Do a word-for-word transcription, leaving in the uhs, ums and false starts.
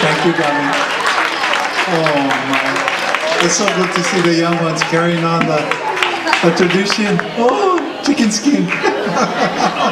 Thank you, darling. Oh my! It's so good to see the young ones carrying on the, the tradition. Oh, chicken skin.